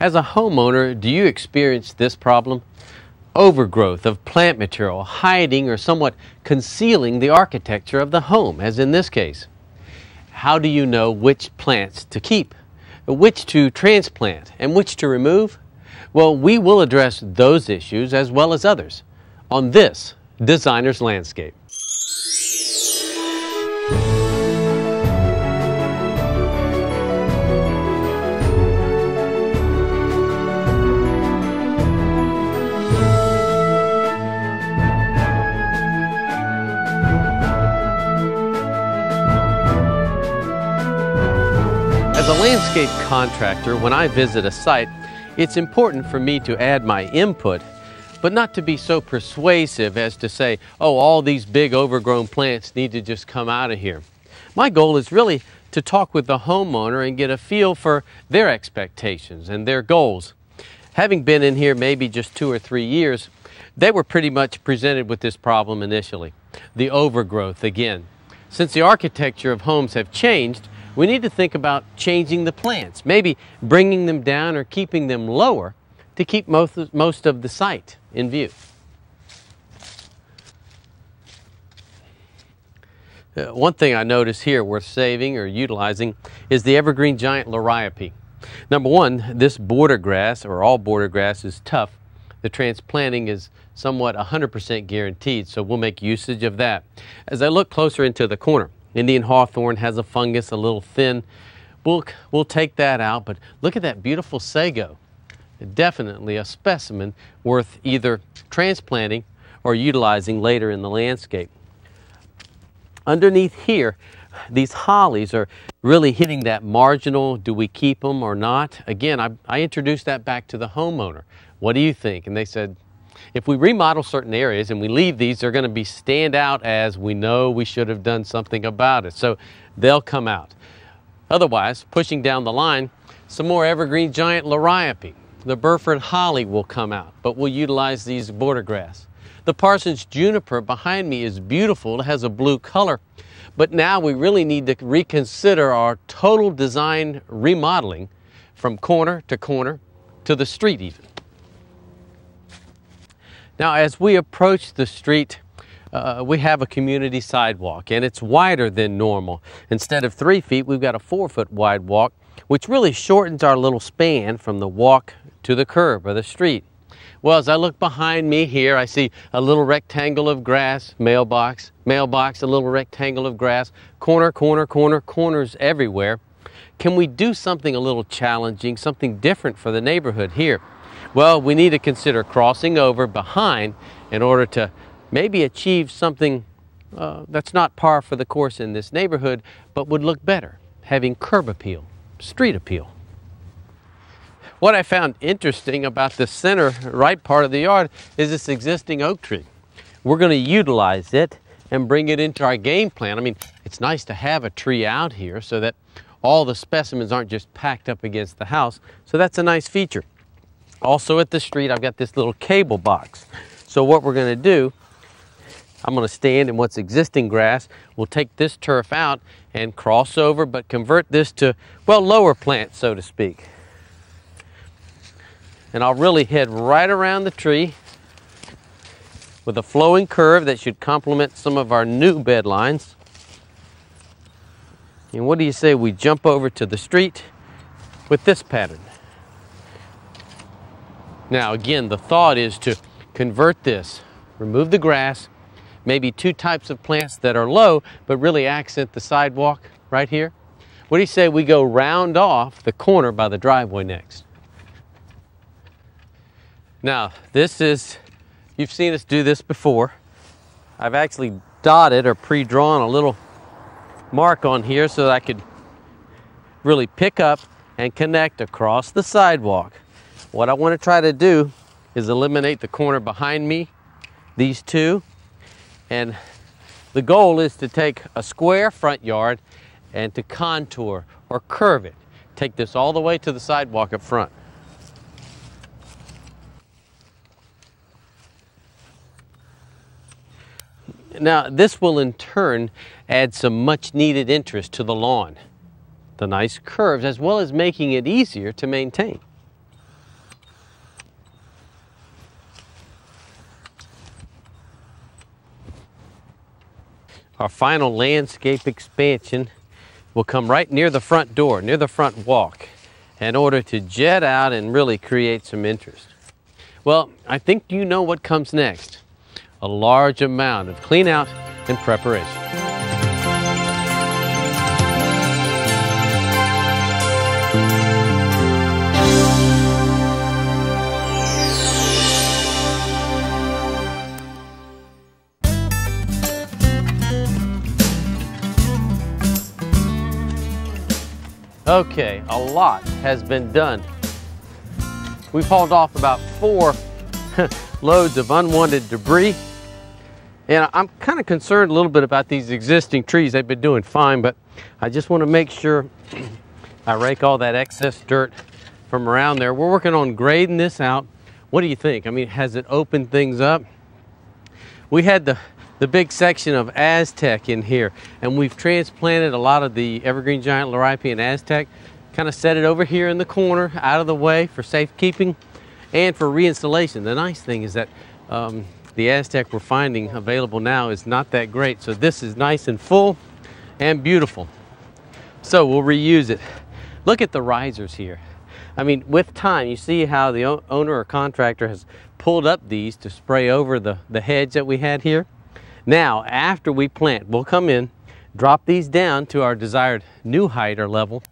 As a homeowner, do you experience this problem? Overgrowth of plant material hiding or somewhat concealing the architecture of the home, as in this case. How do you know which plants to keep, which to transplant, and which to remove? Well, we will address those issues as well as others on this Designers Landscape. As a landscape contractor, when I visit a site, it's important for me to add my input, but not to be so persuasive as to say, oh, all these big overgrown plants need to just come out of here. My goal is really to talk with the homeowner and get a feel for their expectations and their goals. Having been in here maybe just 2 or 3 years, they were pretty much presented with this problem initially, the overgrowth again. Since the architecture of homes have changed, we need to think about changing the plants, maybe bringing them down or keeping them lower to keep most of the site in view. One thing I notice here worth saving or utilizing is the evergreen giant Loropetalum. Number one, this border grass, or all border grass, is tough. The transplanting is somewhat 100% guaranteed, so we'll make usage of that. As I look closer into the corner, Indian hawthorn has a fungus, a little thin. We'll take that out, but look at that beautiful sago. Definitely a specimen worth either transplanting or utilizing later in the landscape. Underneath here, these hollies are really hitting that marginal, do we keep them or not? Again, I introduced that back to the homeowner. What do you think? And they said, if we remodel certain areas and we leave these, they're going to be stand out as we know we should have done something about it. So they'll come out. Otherwise, pushing down the line, some more evergreen giant Loropetalum. The Burford holly will come out, but we'll utilize these border grass. The Parsons juniper behind me is beautiful. It has a blue color, but now we really need to reconsider our total design remodeling from corner to the street even. Now, as we approach the street, we have a community sidewalk, and it's wider than normal. Instead of 3 feet, we've got a 4-foot wide walk, which really shortens our little span from the walk to the curb or the street. Well, as I look behind me here, I see a little rectangle of grass, mailbox, mailbox, a little rectangle of grass, corner, corners everywhere. Can we do something a little challenging, something different for the neighborhood here? Well, we need to consider crossing over behind in order to maybe achieve something that's not par for the course in this neighborhood, but would look better, having curb appeal, street appeal. What I found interesting about the center right part of the yard is this existing oak tree. We're going to utilize it and bring it into our game plan. I mean, it's nice to have a tree out here so that all the specimens aren't just packed up against the house. So that's a nice feature. Also at the street, I've got this little cable box. So what we're going to do, I'm going to stand in what's existing grass. We'll take this turf out and cross over, but convert this to, well, lower plants, so to speak. And I'll really head right around the tree with a flowing curve that should complement some of our new bed lines. And what do you say we jump over to the street with this pattern? Now again, the thought is to convert this, remove the grass, maybe two types of plants that are low, but really accent the sidewalk right here. What do you say we go round off the corner by the driveway next? Now this is, you've seen us do this before. I've actually dotted or pre-drawn a little mark on here so that I could really pick up and connect across the sidewalk. What I want to try to do is eliminate the corner behind me, these two, and the goal is to take a square front yard and to contour or curve it. Take this all the way to the sidewalk up front. Now, this will in turn add some much needed interest to the lawn, the nice curves, as well as making it easier to maintain. Our final landscape expansion will come right near the front door, near the front walk, in order to jet out and really create some interest. Well, I think you know what comes next. A large amount of clean out and preparation. Okay, a lot has been done. We've hauled off about 4 loads of unwanted debris. And I'm kind of concerned a little bit about these existing trees. They've been doing fine, but I just want to make sure I rake all that excess dirt from around there. We're working on grading this out. What do you think? I mean, has it opened things up? We had the big section of Aztec in here, and we've transplanted a lot of the evergreen giant Loropetalum and Aztec, kind of set it over here in the corner, out of the way for safekeeping and for reinstallation. The nice thing is that the Aztec we're finding available now is not that great. So this is nice and full and beautiful. So we'll reuse it. Look at the risers here. I mean, with time, you see how the owner or contractor has pulled up these to spray over the hedge that we had here. Now, after we plant, we'll come in, drop these down to our desired new height or level,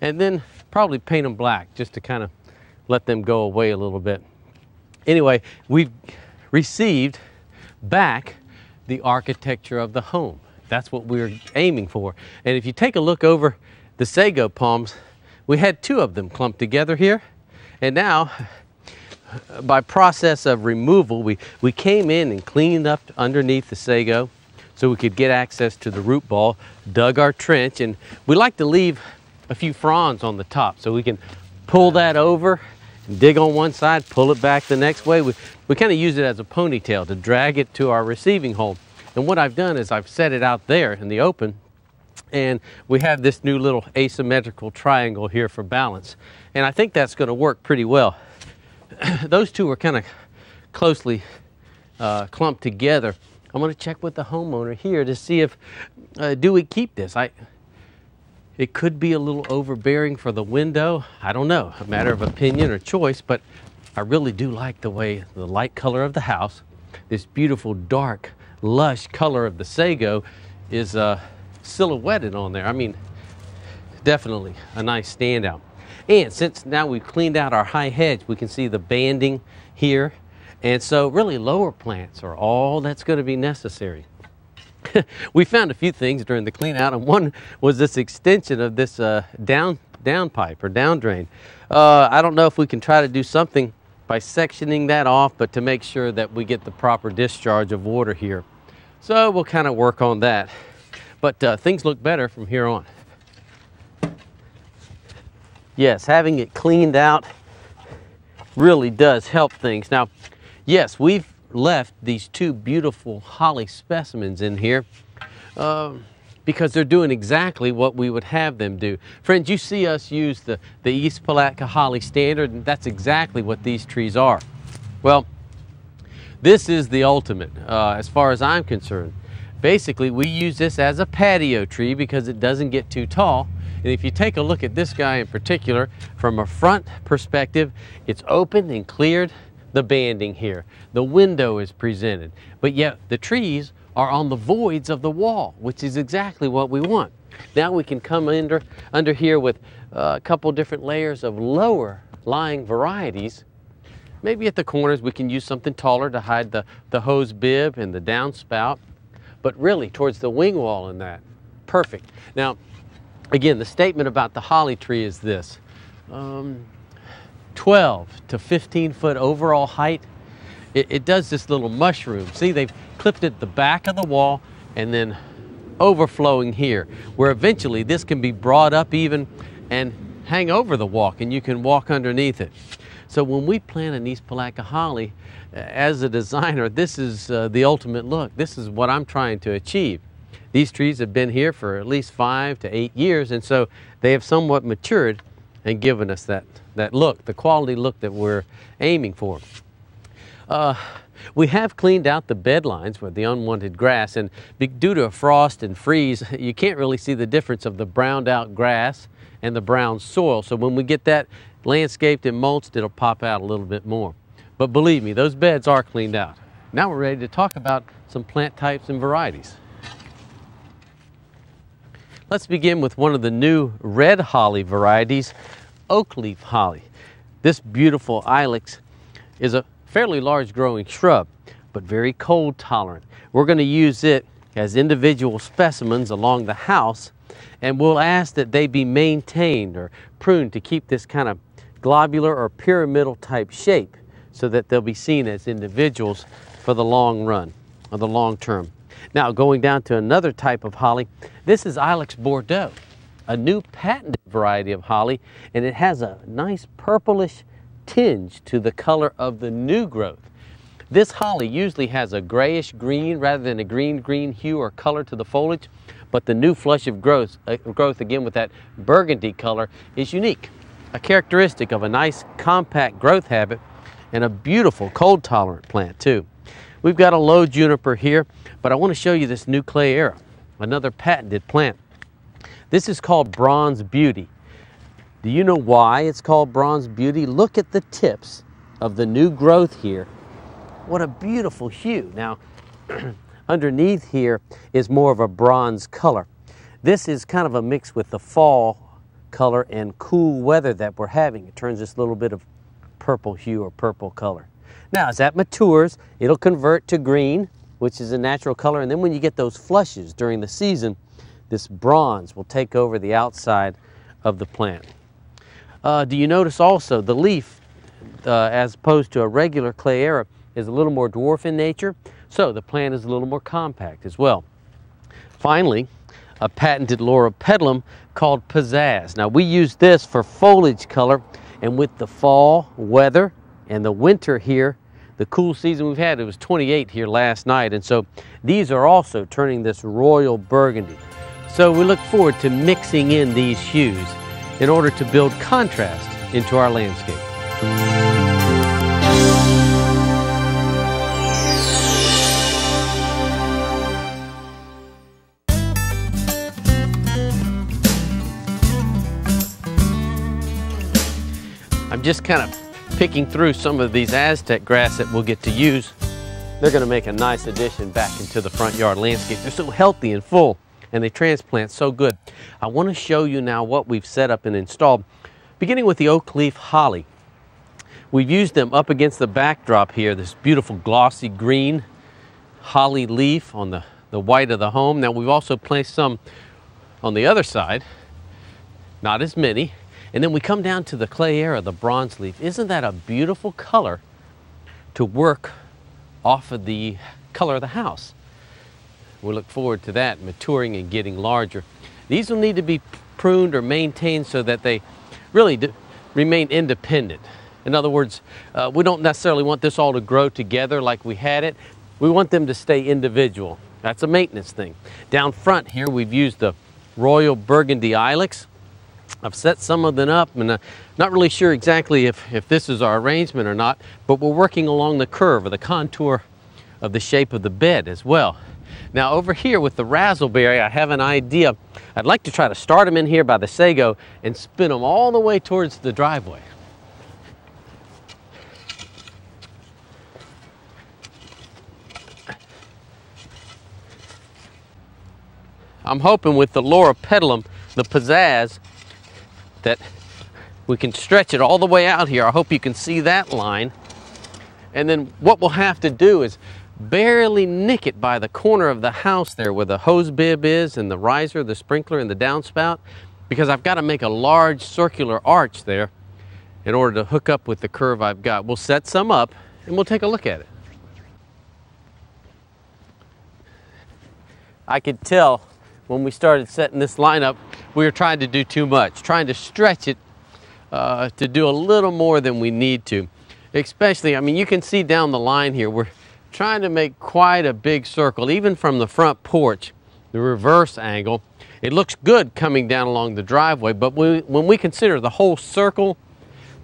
and then probably paint them black just to kind of let them go away a little bit. Anyway, we've received back the architecture of the home. That's what we're aiming for. And if you take a look over the sago palms, we had 2 of them clumped together here. And now, by process of removal, we came in and cleaned up underneath the sago so we could get access to the root ball, dug our trench, and we like to leave a few fronds on the top so we can pull that over, dig on one side, pull it back the next way. We kind of use it as a ponytail to drag it to our receiving hole. And what I've done is I've set it out there in the open, and we have this new little asymmetrical triangle here for balance. And I think that's going to work pretty well. Those two are kind of closely clumped together. I'm going to check with the homeowner here to see if, do we keep this? It could be a little overbearing for the window. I don't know, a matter of opinion or choice, but I really do like the way the light color of the house, this beautiful dark, lush color of the sago is silhouetted on there. I mean, definitely a nice standout. And since now we've cleaned out our high hedge, we can see the banding here. And so really lower plants are all that's going to be necessary. We found a few things during the clean out, and one was this extension of this down pipe or down drain. I don't know if we can try to do something by sectioning that off, but to make sure that we get the proper discharge of water here. So we'll kind of work on that. But things look better from here on. Yes, having it cleaned out really does help things. Now, yes, we've left these 2 beautiful holly specimens in here because they're doing exactly what we would have them do. Friends, you see us use the East Palatka holly standard, and that's exactly what these trees are. Well, this is the ultimate as far as I'm concerned. Basically, we use this as a patio tree because it doesn't get too tall. And if you take a look at this guy in particular, from a front perspective, it's open and cleared the banding here. The window is presented, but yet the trees are on the voids of the wall, which is exactly what we want. Now we can come under here with a couple different layers of lower lying varieties. Maybe at the corners we can use something taller to hide the hose bib and the downspout, but really towards the wing wall in that. Perfect. Now, again, the statement about the holly tree is this, 12 to 15 foot overall height. It does this little mushroom. See, they've clipped it the back of the wall and then overflowing here, where eventually this can be brought up even and hang over the walk, and you can walk underneath it. So when we plant an East Palatka holly, as a designer, this is the ultimate look. This is what I'm trying to achieve. These trees have been here for at least 5 to 8 years, and so they have somewhat matured and given us that look, the quality look that we're aiming for. We have cleaned out the bed lines with the unwanted grass, and due to frost and freeze, you can't really see the difference of the browned out grass and the brown soil. So when we get that landscaped and mulched, it'll pop out a little bit more. But believe me, those beds are cleaned out. Now we're ready to talk about some plant types and varieties. Let's begin with one of the new red holly varieties, oak leaf holly. This beautiful ilex is a fairly large growing shrub, but very cold tolerant. We're going to use it as individual specimens along the house, and we'll ask that they be maintained or pruned to keep this kind of globular or pyramidal type shape so that they'll be seen as individuals for the long run or the long term. Now going down to another type of holly, this is Ilex Bordeaux, a new patented variety of holly, and it has a nice purplish tinge to the color of the new growth. This holly usually has a grayish green rather than a green hue or color to the foliage, but the new flush of growth, again with that burgundy color, is unique, a characteristic of a nice compact growth habit and a beautiful cold tolerant plant too. We've got a low juniper here, but I want to show you this new Cleyera, another patented plant. This is called Bronze Beauty. Do you know why it's called Bronze Beauty? Look at the tips of the new growth here. What a beautiful hue. Now, underneath here is more of a bronze color. This is kind of a mix with the fall color and cool weather that we're having. It turns this little bit of purple hue or purple color. Now, as that matures, it'll convert to green, which is a natural color, and then when you get those flushes during the season, this bronze will take over the outside of the plant. Do you notice also the leaf, as opposed to a regular Cleyera, is a little more dwarf in nature, so the plant is a little more compact as well. Finally, a patented Loropetalum called Pizzazz. Now we use this for foliage color, and with the fall weather and the winter here, the cool season we've had, it was 28 here last night, and so these are also turning this royal burgundy. So we look forward to mixing in these hues in order to build contrast into our landscape. I'm just kind of picking through some of these Aztec grass that we'll get to use. They're going to make a nice addition back into the front yard landscape. They're so healthy and full, and they transplant so good. I want to show you now what we've set up and installed, beginning with the oak leaf holly. We've used them up against the backdrop here, this beautiful glossy green holly leaf on the white of the home. Now we've also placed some on the other side, not as many. And then we come down to the Cleyera, the bronze leaf. Isn't that a beautiful color to work off of the color of the house? We look forward to that maturing and getting larger. These will need to be pruned or maintained so that they really remain independent. In other words, we don't necessarily want this all to grow together like we had it. We want them to stay individual. That's a maintenance thing. Down front here, we've used the royal burgundy ilex. I've set some of them up, and I'm not really sure exactly if this is our arrangement or not, but we're working along the curve or the contour of the shape of the bed as well. Now over here with the Razzleberry, I have an idea. I'd like to try to start them in here by the sago and spin them all the way towards the driveway. I'm hoping with the Loropetalum, the Pizzazz, that we can stretch it all the way out here. I hope you can see that line. And then what we'll have to do is barely nick it by the corner of the house there where the hose bib is and the riser, the sprinkler, and the downspout, because I've got to make a large circular arch there in order to hook up with the curve I've got. We'll set some up and we'll take a look at it. I could tell when we started setting this line up, we were trying to do too much, trying to stretch it to do a little more than we need to. Especially, I mean, you can see down the line here, we're trying to make quite a big circle, even from the front porch, the reverse angle. It looks good coming down along the driveway, but when we consider the whole circle,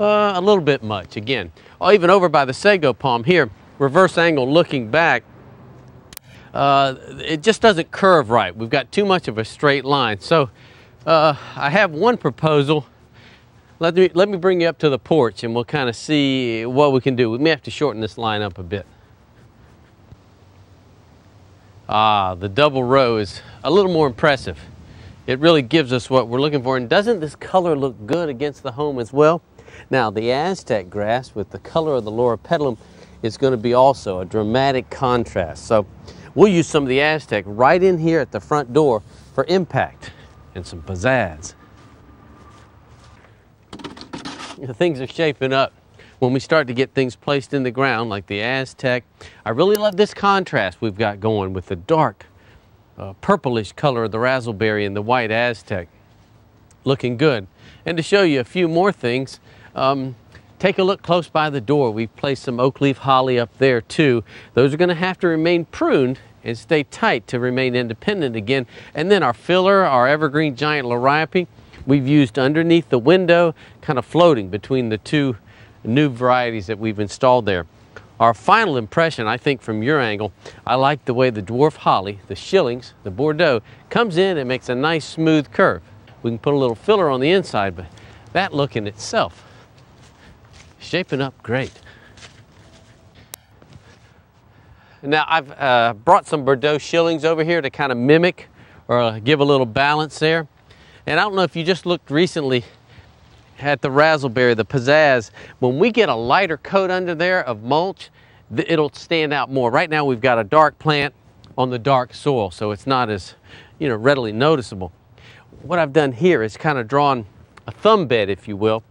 a little bit much. Again, even over by the sago palm here, reverse angle looking back, it just doesn't curve right. We've got too much of a straight line. So I have one proposal. Let me bring you up to the porch and we'll kind of see what we can do. We may have to shorten this line up a bit. Ah, the double row is a little more impressive. It really gives us what we're looking for. And doesn't this color look good against the home as well? Now, the Aztec grass with the color of the Loropetalum is going to be also a dramatic contrast. So we'll use some of the Aztec right in here at the front door for impact and some pizzazz. You know, things are shaping up when we start to get things placed in the ground like the Aztec. I really love this contrast we've got going with the dark purplish color of the Razzleberry and the white Aztec. Looking good. And to show you a few more things, take a look close by the door. We've placed some oak leaf holly up there too. Those are going to have to remain pruned and stay tight to remain independent again. And then our filler, our evergreen giant Loriope, we've used underneath the window, kind of floating between the two new varieties that we've installed there. Our final impression, I think, from your angle, I like the way the dwarf holly, the Schillings, the Bordeaux, comes in and makes a nice smooth curve. We can put a little filler on the inside, but that look in itself, shaping up great. Now, I've brought some Bordeaux Schillings over here to kind of mimic or give a little balance there. And I don't know if you just looked recently at the Razzleberry, the Pizzazz. When we get a lighter coat under there of mulch, it'll stand out more. Right now, we've got a dark plant on the dark soil, so it's not as, you know, readily noticeable. What I've done here is kind of drawn a thumb bed, if you will,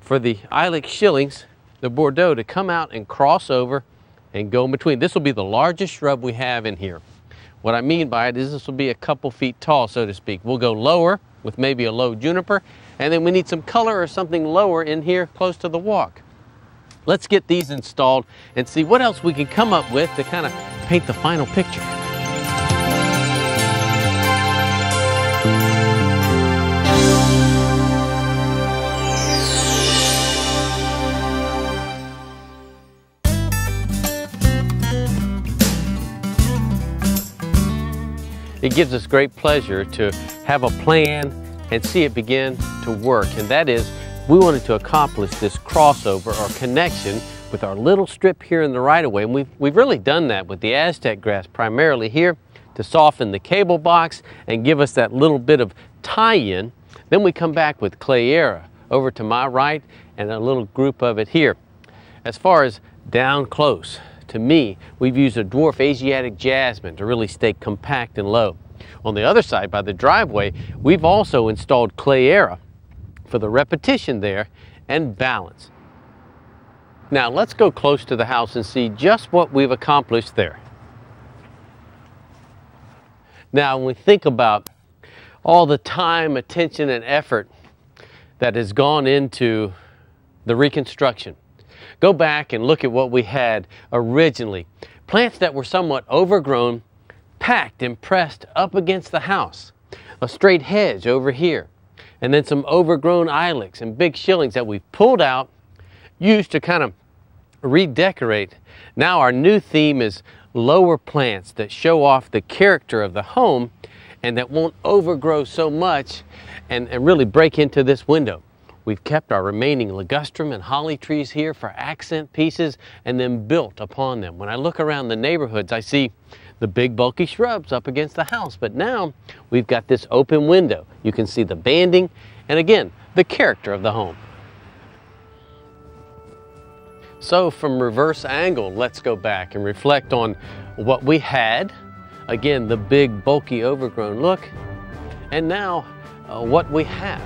for the Ilex Schillings, the Bordeaux, to come out and cross over and go in between. This will be the largest shrub we have in here. What I mean by it is this will be a couple feet tall, so to speak. We'll go lower with maybe a low juniper, and then we need some color or something lower in here close to the walk. Let's get these installed and see what else we can come up with to kind of paint the final picture. It gives us great pleasure to have a plan and see it begin to work. And that is, we wanted to accomplish this crossover or connection with our little strip here in the right-of-way. And we've really done that with the Aztec grass primarily here to soften the cable box and give us that little bit of tie-in. Then we come back with Cleyera over to my right and a little group of it here. As far as down close, to me, we've used a dwarf Asiatic jasmine to really stay compact and low. On the other side, by the driveway, we've also installed Cleyera for the repetition there and balance. Now, let's go close to the house and see just what we've accomplished there. Now, when we think about all the time, attention, and effort that has gone into the reconstruction, go back and look at what we had originally. Plants that were somewhat overgrown, packed and pressed up against the house. A straight hedge over here. And then some overgrown Ilex and big Schillings that we've pulled out, used to kind of redecorate. Now our new theme is lower plants that show off the character of the home and that won't overgrow so much and really break into this window. We've kept our remaining ligustrum and holly trees here for accent pieces and then built upon them. When I look around the neighborhoods, I see the big bulky shrubs up against the house, but now we've got this open window. You can see the banding and again, the character of the home. So from reverse angle, let's go back and reflect on what we had. Again, the big bulky overgrown look, and now what we have.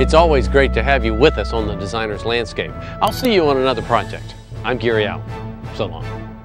It's always great to have you with us on the Designers Landscape. I'll see you on another project. I'm Gary Allen. So long.